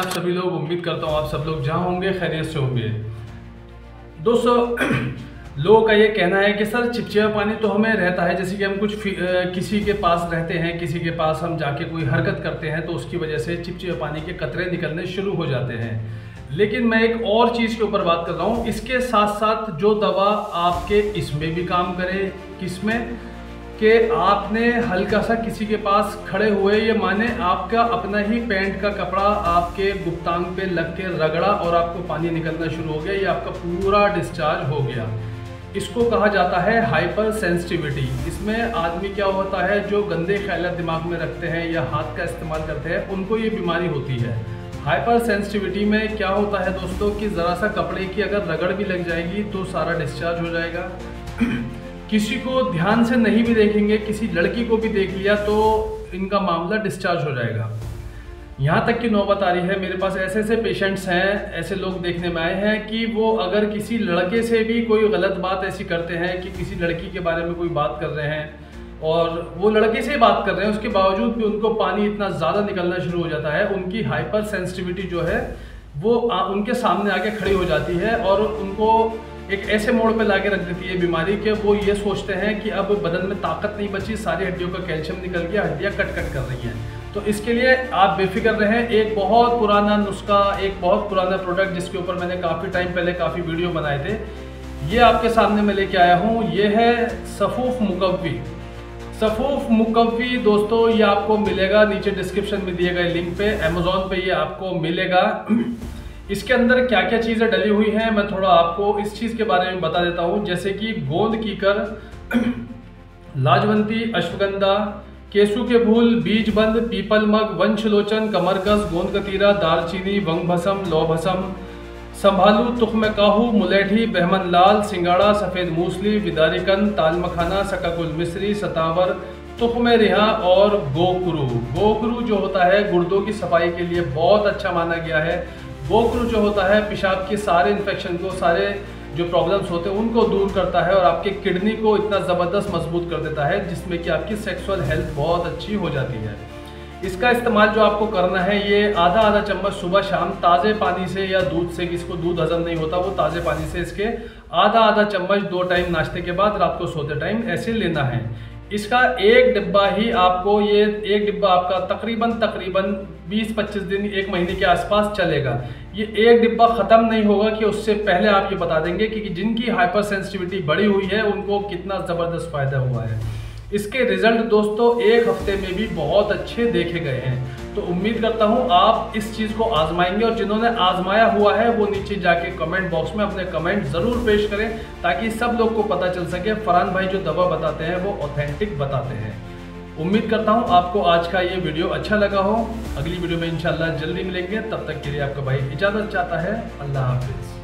आप सभी लोग। उम्मीद करता हूँ आप सब लोग जहाँ होंगे खैरियत से होंगे। दोस्तों, लोगों का ये कहना है कि सर चिपचिपा पानी तो हमें रहता है, जैसे कि हम कुछ किसी के पास रहते हैं, किसी के पास हम जाके कोई हरकत करते हैं तो उसकी वजह से चिपचिपा पानी के कतरे निकलने शुरू हो जाते हैं। लेकिन मैं एक और चीज़ के ऊपर बात कर रहा हूँ, इसके साथ साथ जो दवा आपके इसमें भी काम करे, किस में कि आपने हल्का सा किसी के पास खड़े हुए, ये माने आपका अपना ही पैंट का कपड़ा आपके गुप्तांग पे लग के रगड़ा और आपको पानी निकलना शुरू हो गया, ये आपका पूरा डिस्चार्ज हो गया। इसको कहा जाता है हाइपर सेंसिटिविटी। इसमें आदमी क्या होता है, जो गंदे ख्याल दिमाग में रखते हैं या हाथ का इस्तेमाल करते हैं, उनको ये बीमारी होती है। हाइपर सेंसिटिविटी में क्या होता है दोस्तों कि ज़रा सा कपड़े की अगर रगड़ भी लग जाएगी तो सारा डिस्चार्ज हो जाएगा। किसी को ध्यान से नहीं भी देखेंगे, किसी लड़की को भी देख लिया तो इनका मामला डिस्चार्ज हो जाएगा। यहाँ तक कि नौबत आ रही है, मेरे पास ऐसे ऐसे पेशेंट्स हैं, ऐसे लोग देखने में आए हैं कि वो अगर किसी लड़के से भी कोई गलत बात ऐसी करते हैं कि किसी लड़की के बारे में कोई बात कर रहे हैं और वो लड़के से ही बात कर रहे हैं, उसके बावजूद भी उनको पानी इतना ज़्यादा निकलना शुरू हो जाता है। उनकी हाइपर सेंसिटिविटी जो है वो उनके सामने आके खड़ी हो जाती है और उनको एक ऐसे मोड़ पे लाके रख देती है बीमारी कि वो ये सोचते हैं कि अब बदन में ताकत नहीं बची, सारी हड्डियों का कैल्शियम निकल गया, हड्डियाँ कट कट कर रही हैं। तो इसके लिए आप बेफिक्र रहें। एक बहुत पुराना नुस्खा, एक बहुत पुराना प्रोडक्ट जिसके ऊपर मैंने काफ़ी टाइम पहले काफ़ी वीडियो बनाए थे, ये आपके सामने मैं लेके आया हूँ। ये है सफूफ मुक़व्वी। सफूफ मुक़व्वी दोस्तों ये आपको मिलेगा नीचे डिस्क्रिप्शन में दिए गए लिंक पे, अमेज़ोन पे ये आपको मिलेगा। इसके अंदर क्या क्या चीज़ें डली हुई हैं मैं थोड़ा आपको इस चीज़ के बारे में बता देता हूँ, जैसे कि गोंद कीकर, लाजवंती, अश्वगंधा, केसू के फूल, बीज बंद, पीपल मग, वंशलोचन, कमरकस, गोंद कतीरा, दालचीनी, वंग भसम, लौ भसम, संभालू, तुखम काहू, मुलेठी, बहमन लाल, सिंगाड़ा, सफ़ेद मूसली, विदारिकन, ताल मखाना, सकाकुल मिस्री, सतावर, तुखम रिहा और गोखरू। गोखरू जो होता है गुर्दों की सफाई के लिए बहुत अच्छा माना गया है। गोखरू जो होता है पेशाब के सारे इन्फेक्शन को, सारे जो प्रॉब्लम्स होते हैं उनको दूर करता है और आपके किडनी को इतना ज़बरदस्त मजबूत कर देता है जिसमें कि आपकी सेक्सुअल हेल्थ बहुत अच्छी हो जाती है। इसका इस्तेमाल जो आपको करना है, ये आधा आधा चम्मच सुबह शाम ताज़े पानी से या दूध से, जिसको दूध हजम नहीं होता वो ताज़े पानी से इसके आधा आधा चम्मच 2 टाइम नाश्ते के बाद, रात को सोते टाइम ऐसे लेना है। इसका एक डिब्बा ही आपको, ये एक डिब्बा आपका तकरीबन 20-25 दिन, 1 महीने के आसपास चलेगा। ये एक डिब्बा ख़त्म नहीं होगा कि उससे पहले आप ये बता देंगे कि जिनकी हाइपर सेंसिटिविटी बढ़ी हुई है उनको कितना ज़बरदस्त फ़ायदा हुआ है। इसके रिज़ल्ट दोस्तों 1 हफ्ते में भी बहुत अच्छे देखे गए हैं। तो उम्मीद करता हूँ आप इस चीज़ को आजमाएंगे और जिन्होंने आजमाया हुआ है वो नीचे जाके कमेंट बॉक्स में अपने कमेंट ज़रूर पेश करें ताकि सब लोग को पता चल सके फरहान भाई जो दवा बताते हैं वो ऑथेंटिक बताते हैं। उम्मीद करता हूँ आपको आज का ये वीडियो अच्छा लगा हो। अगली वीडियो में इंशाल्लाह जल्दी मिलेंगे, तब तक के लिए आपका भाई इजाज़त चाहता है। अल्लाह हाफिज़।